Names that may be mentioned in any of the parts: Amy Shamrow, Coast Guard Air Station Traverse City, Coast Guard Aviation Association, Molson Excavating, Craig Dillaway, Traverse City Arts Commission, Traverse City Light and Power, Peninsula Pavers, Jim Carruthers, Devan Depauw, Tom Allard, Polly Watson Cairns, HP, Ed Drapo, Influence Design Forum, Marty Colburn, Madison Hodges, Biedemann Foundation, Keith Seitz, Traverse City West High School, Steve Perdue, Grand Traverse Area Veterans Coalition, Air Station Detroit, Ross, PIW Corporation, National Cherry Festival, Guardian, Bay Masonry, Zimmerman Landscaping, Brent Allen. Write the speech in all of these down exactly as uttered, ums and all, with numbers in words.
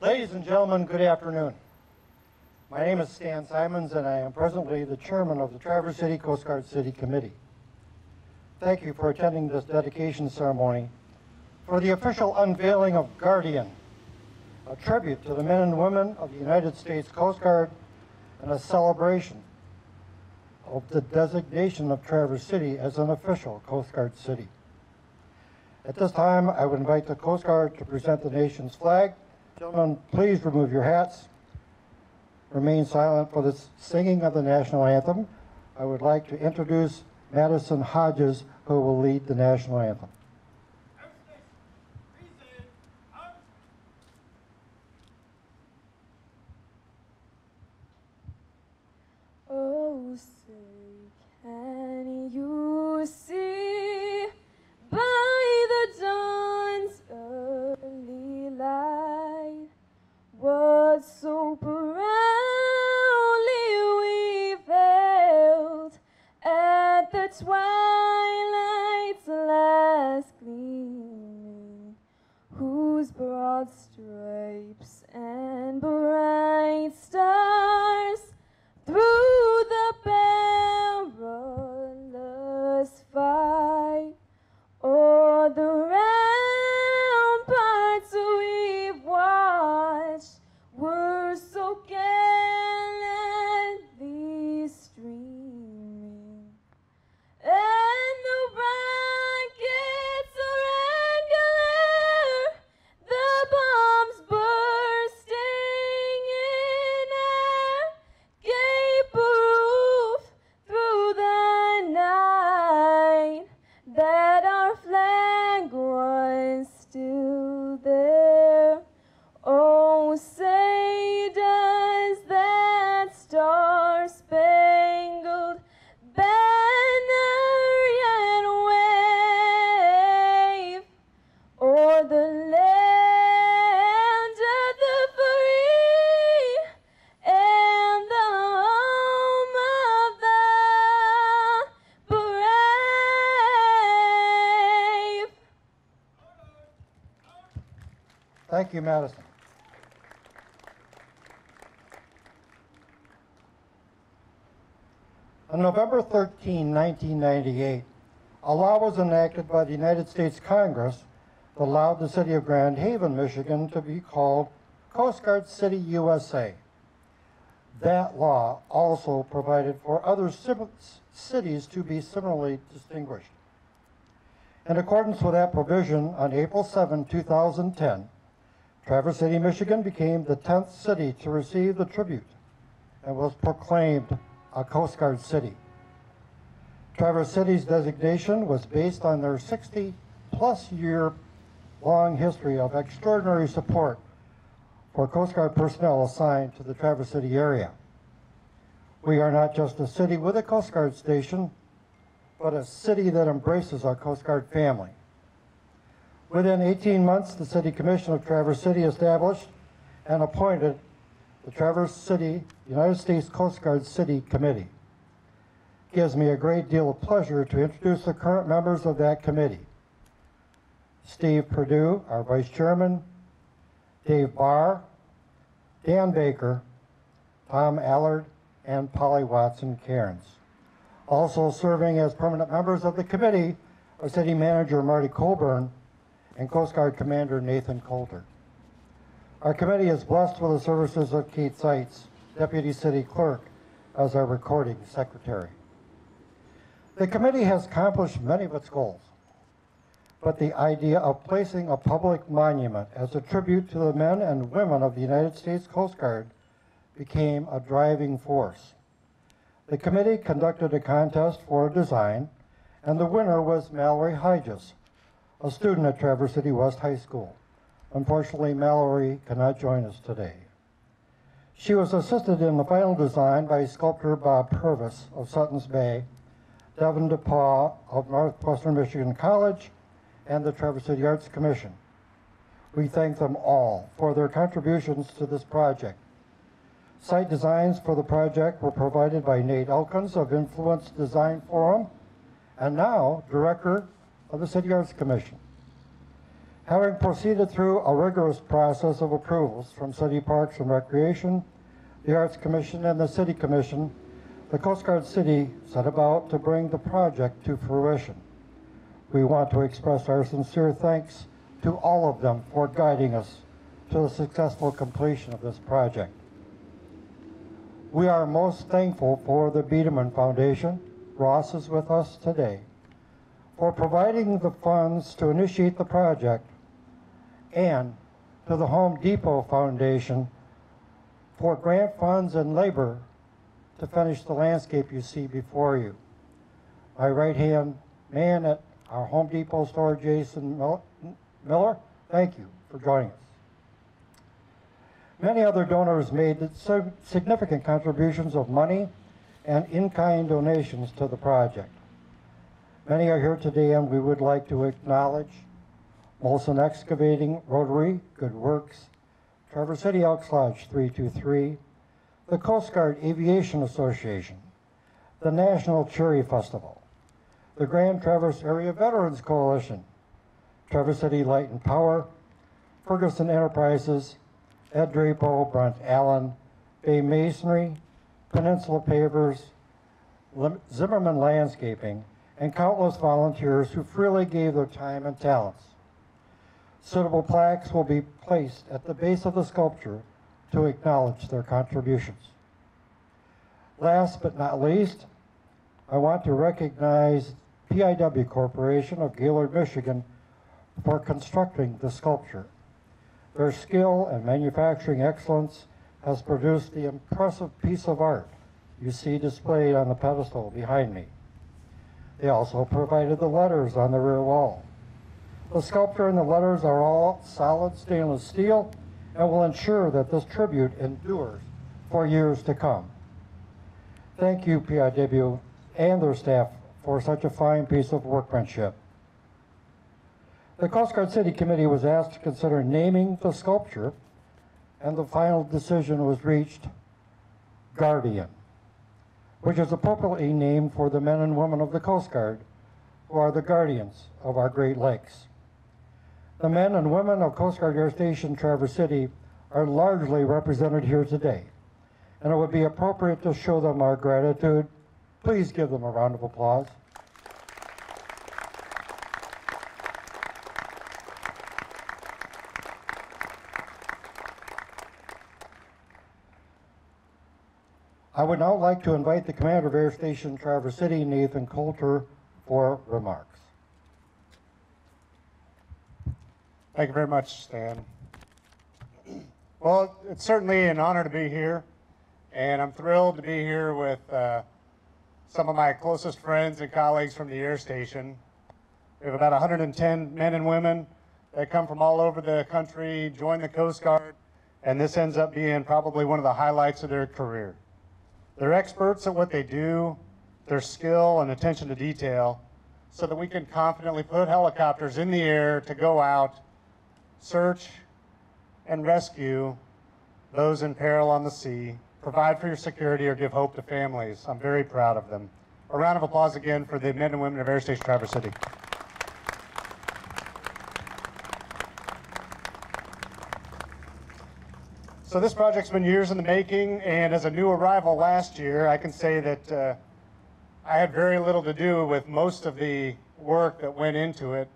Ladies and gentlemen, good afternoon. My name is Stan Simons, and I am presently the chairman of the Traverse City Coast Guard City Committee. Thank you for attending this dedication ceremony for the official unveiling of Guardian, a tribute to the men and women of the United States Coast Guard and a celebration of the designation of Traverse City as an official Coast Guard city. At this time, I would invite the Coast Guard to present the nation's flag. Gentlemen, please remove your hats. Remain silent for the singing of the national anthem. I would like to introduce Madison Hodges, who will lead the national anthem. Oh, say, can you see by the dawn's early light what so proudly we veiled at the twilight's last gleaming, whose broad stripes and bright stars through the perilous fight, o'er the ramparts we've watched were so gallantly streaming, and the rockets are regular, the bombs bursting in air, gave proof through the night that our flag was still there. Oh, say does that star-spangled banner yet wave o'er the land of the free and the home of the brave? Thank you, Madison. On November thirteenth, nineteen ninety-eight, a law was enacted by the United States Congress that allowed the city of Grand Haven, Michigan to be called Coast Guard City, U S A. That law also provided for other cities to be similarly distinguished. In accordance with that provision, on April seventh, two thousand ten, Traverse City, Michigan became the tenth city to receive the tribute and was proclaimed a Coast Guard city. Traverse City's designation was based on their sixty plus year long history of extraordinary support for Coast Guard personnel assigned to the Traverse City area. We are not just a city with a Coast Guard station, but a city that embraces our Coast Guard family. Within eighteen months, the City Commission of Traverse City established and appointed the Traverse City United States Coast Guard City Committee. It gives me a great deal of pleasure to introduce the current members of that committee. Steve Perdue, our Vice Chairman, Dave Barr, Dan Baker, Tom Allard, and Polly Watson Cairns. Also serving as permanent members of the committee are City Manager Marty Colburn and Coast Guard Commander Nathan Coulter. Our committee is blessed with the services of Keith Seitz, Deputy City Clerk, as our recording secretary. The committee has accomplished many of its goals, but the idea of placing a public monument as a tribute to the men and women of the United States Coast Guard became a driving force. The committee conducted a contest for a design, and the winner was Mallory Heiges, a student at Traverse City West High School. Unfortunately, Mallory cannot join us today. She was assisted in the final design by sculptor Bob Purvis of Sutton's Bay, Devan Depauw of Northwestern Michigan College, and the Traverse City Arts Commission. We thank them all for their contributions to this project. Site designs for the project were provided by Nate Elkins of Influence Design Forum, and now Director of the City Arts Commission. Having proceeded through a rigorous process of approvals from City Parks and Recreation, the Arts Commission, and the City Commission, the Coast Guard City set about to bring the project to fruition. We want to express our sincere thanks to all of them for guiding us to the successful completion of this project. We are most thankful for the Biedemann Foundation, Ross is with us today, for providing the funds to initiate the project, and to the Home Depot Foundation for grant funds and labor to finish the landscape you see before you. My right-hand man at our Home Depot store, Jason Miller, thank you for joining us. Many other donors made significant contributions of money and in-kind donations to the project. Many are here today, and we would like to acknowledge Molson Excavating, Rotary Good Works, Traverse City Elks Lodge three two three, the Coast Guard Aviation Association, the National Cherry Festival, the Grand Traverse Area Veterans Coalition, Traverse City Light and Power, Ferguson Enterprises, Ed Drapo, Brent Allen, Bay Masonry, Peninsula Pavers, Zimmerman Landscaping, and countless volunteers who freely gave their time and talents. Suitable plaques will be placed at the base of the sculpture to acknowledge their contributions. Last but not least, I want to recognize P I W Corporation of Gaylord, Michigan for constructing the sculpture. Their skill and manufacturing excellence has produced the impressive piece of art you see displayed on the pedestal behind me. They also provided the letters on the rear wall. The sculpture and the letters are all solid stainless steel and will ensure that this tribute endures for years to come. Thank you, P I W and their staff, for such a fine piece of workmanship. The Coast Guard City Committee was asked to consider naming the sculpture, and the final decision was reached Guardian, which is appropriately named for the men and women of the Coast Guard, who are the guardians of our Great Lakes. The men and women of Coast Guard Air Station Traverse City are largely represented here today, and it would be appropriate to show them our gratitude. Please give them a round of applause. I would now like to invite the Commander of Air Station Traverse City, Nathan Coulter, for remarks. Thank you very much, Stan. Well, it's certainly an honor to be here, and I'm thrilled to be here with uh, some of my closest friends and colleagues from the air station. We have about one hundred ten men and women that come from all over the country, join the Coast Guard, and this ends up being probably one of the highlights of their career. They're experts at what they do, their skill and attention to detail, so that we can confidently put helicopters in the air to go out, search, and rescue those in peril on the sea, provide for your security, or give hope to families. I'm very proud of them. A round of applause again for the men and women of Air Station Traverse City. So this project's been years in the making, and as a new arrival last year, I can say that uh, I had very little to do with most of the work that went into it,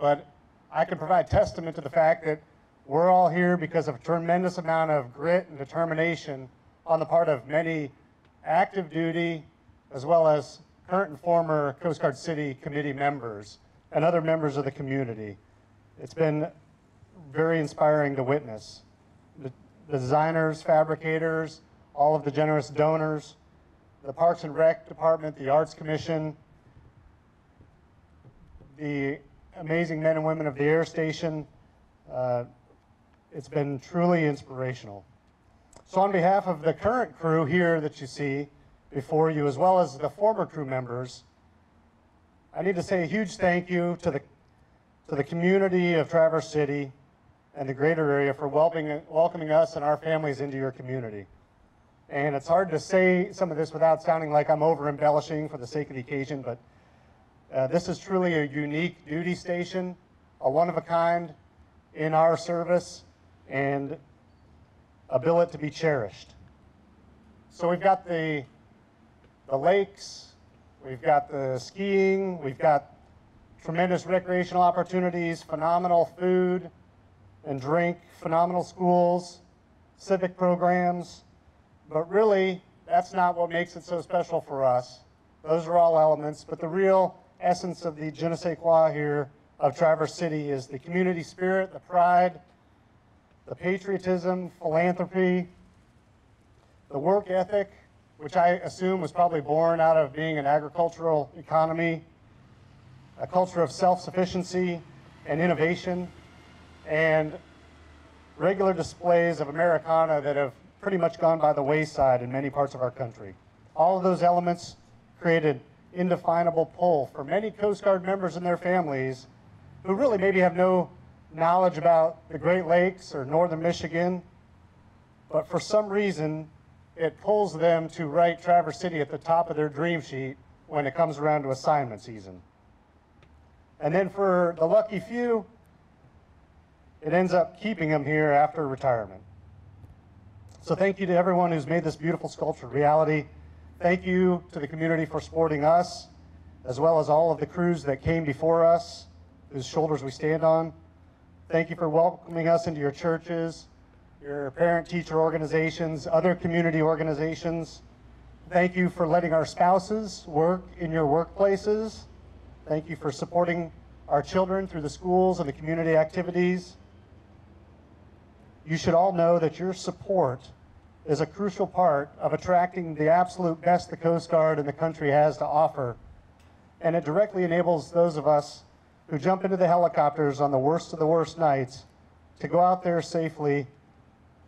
but I can provide testament to the fact that we're all here because of a tremendous amount of grit and determination on the part of many active duty, as well as current and former Coast Guard City Committee members and other members of the community. It's been very inspiring to witness. The The designers, fabricators, all of the generous donors, the Parks and Rec Department, the Arts Commission, the amazing men and women of the air station. Uh, it's been truly inspirational. So on behalf of the current crew here that you see before you, as well as the former crew members, I need to say a huge thank you to the, to the community of Traverse City and the greater area for welcoming, welcoming us and our families into your community. And it's hard to say some of this without sounding like I'm over embellishing for the sake of the occasion, but uh, this is truly a unique duty station, a one of a kind, in our service and a billet to be cherished. So we've got the, the lakes, we've got the skiing, we've got tremendous recreational opportunities, phenomenal food and drink, phenomenal schools, civic programs, but really that's not what makes it so special for us. Those are all elements, but the real essence of the je ne sais quoi here of Traverse City is the community spirit, the pride, the patriotism, philanthropy, the work ethic, which I assume was probably born out of being an agricultural economy, a culture of self-sufficiency and innovation, and regular displays of Americana that have pretty much gone by the wayside in many parts of our country. All of those elements created indefinable pull for many Coast Guard members and their families who really maybe have no knowledge about the Great Lakes or northern Michigan, but for some reason it pulls them to write Traverse City at the top of their dream sheet when it comes around to assignment season. And then for the lucky few, it ends up keeping them here after retirement. So thank you to everyone who's made this beautiful sculpture reality. Thank you to the community for supporting us, as well as all of the crews that came before us, whose shoulders we stand on. Thank you for welcoming us into your churches, your parent-teacher organizations, other community organizations. Thank you for letting our spouses work in your workplaces. Thank you for supporting our children through the schools and the community activities. You should all know that your support is a crucial part of attracting the absolute best the Coast Guard and the country has to offer. And it directly enables those of us who jump into the helicopters on the worst of the worst nights to go out there safely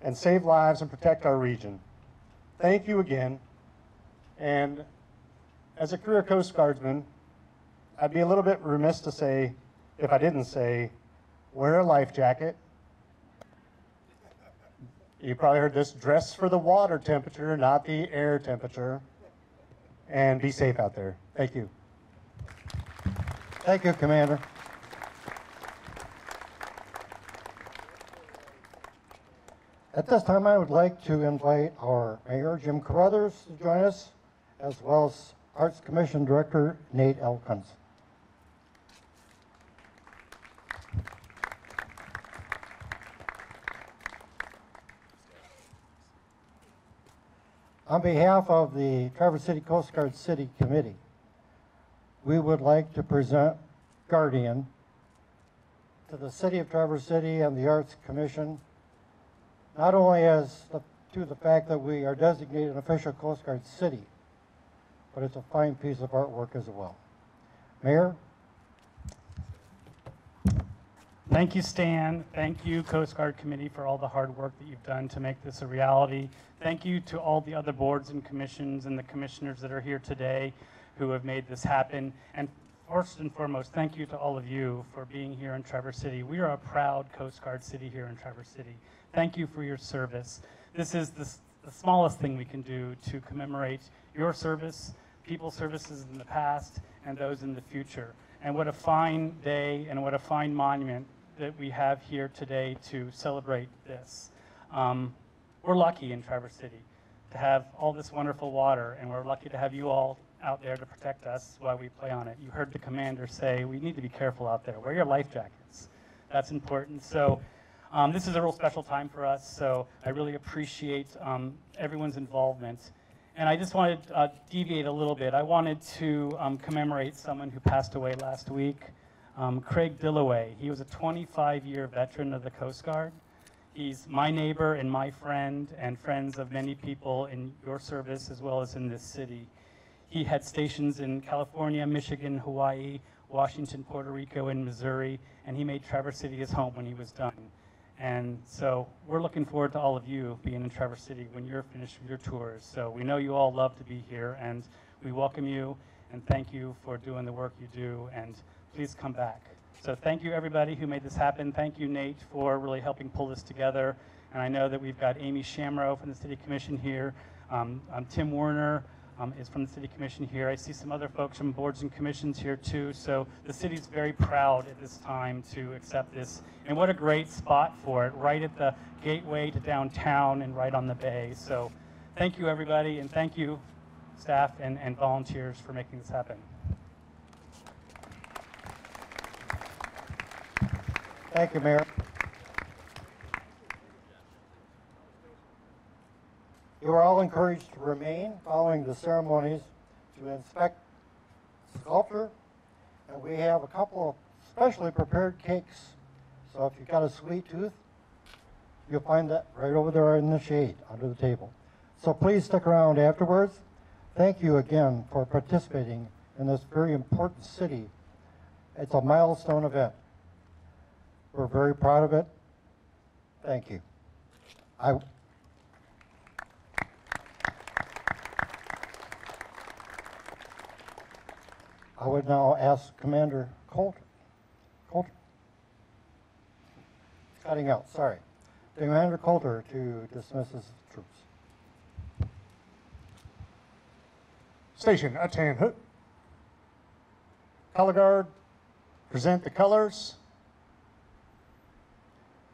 and save lives and protect our region. Thank you again. And as a career Coast Guardsman, I'd be a little bit remiss to say, if I didn't say, wear a life jacket. You probably heard this, dress for the water temperature, not the air temperature, and be safe out there. Thank you. Thank you, Commander. At this time, I would like to invite our Mayor, Jim Carruthers, to join us, as well as Arts Commission Director, Nate Elkins. On behalf of the Traverse City Coast Guard City Committee, we would like to present Guardian to the City of Traverse City and the Arts Commission, not only as the, to the fact that we are designated an official Coast Guard city, but it's a fine piece of artwork as well. Mayor? Thank you, Stan. Thank you, Coast Guard Committee, for all the hard work that you've done to make this a reality. Thank you to all the other boards and commissions and the commissioners that are here today who have made this happen. And first and foremost, thank you to all of you for being here in Traverse City. We are a proud Coast Guard city here in Traverse City. Thank you for your service. This is the, the smallest thing we can do to commemorate your service, people's services in the past, and those in the future. And what a fine day and what a fine monument that we have here today to celebrate this. Um, we're lucky in Traverse City to have all this wonderful water, and we're lucky to have you all out there to protect us while we play on it. You heard the commander say, we need to be careful out there. Wear your life jackets. That's important. So um, this is a real special time for us, so I really appreciate um, everyone's involvement. And I just wanted to uh, deviate a little bit. I wanted to um, commemorate someone who passed away last week. Um, Craig Dillaway. He was a twenty-five year veteran of the Coast Guard. He's my neighbor and my friend and friends of many people in your service as well as in this city. He had stations in California, Michigan, Hawaii, Washington, Puerto Rico, and Missouri, and he made Traverse City his home when he was done. And so we're looking forward to all of you being in Traverse City when you're finished with your tours. So we know you all love to be here, and we welcome you and thank you for doing the work you do, and please come back. So thank you everybody who made this happen. Thank you, Nate, for really helping pull this together. And I know that we've got Amy Shamrow from the City Commission here, um, um, Tim Werner, um, is from the City Commission here. I see some other folks from boards and commissions here too, so the city's very proud at this time to accept this. And what a great spot for it, right at the gateway to downtown and right on the bay. So thank you everybody, and thank you staff and, and volunteers for making this happen. Thank you, Mayor. You are all encouraged to remain following the ceremonies to inspect the sculpture, and we have a couple of specially prepared cakes. So if you've got a sweet tooth, you'll find that right over there in the shade under the table. So please stick around afterwards. Thank you again for participating in this very important city. It's a milestone event. We're very proud of it. Thank you. I I would now ask Commander Coulter. Coulter. Cutting out, sorry. Commander Coulter to dismiss his troops. Station at Tanhoot. Color Guard, present the colors.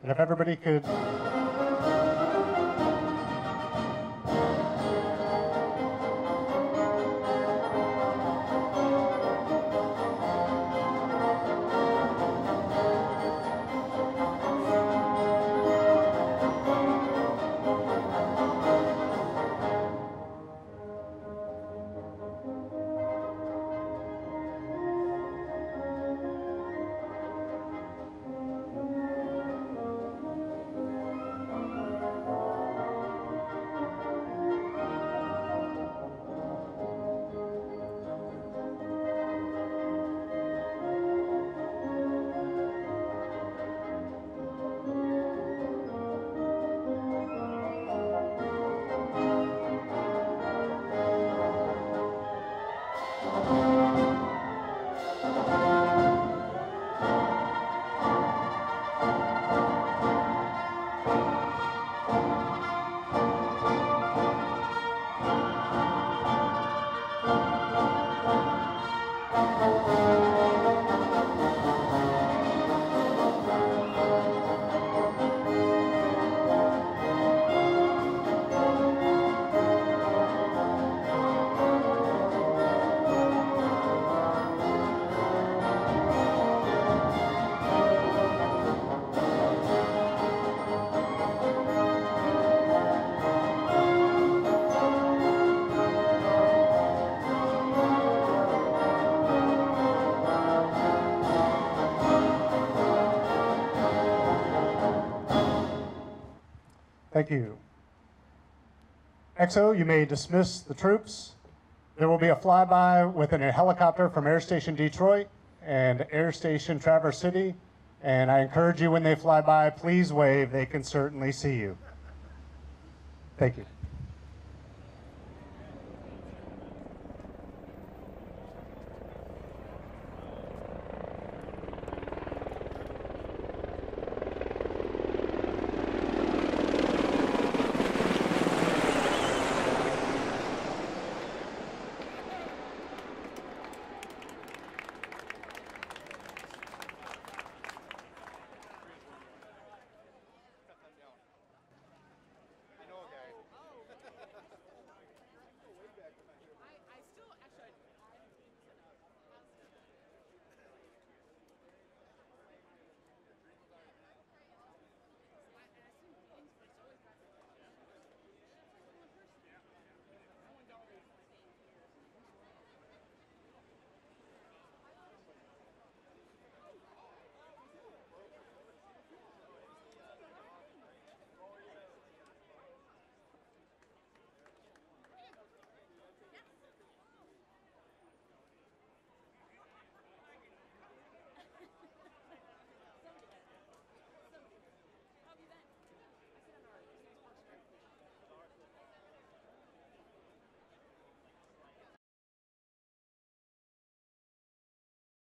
And if everybody could... Thank you. X O, you may dismiss the troops. There will be a flyby within a helicopter from Air Station Detroit and Air Station Traverse City. And I encourage you when they fly by, please wave. They can certainly see you. Thank you.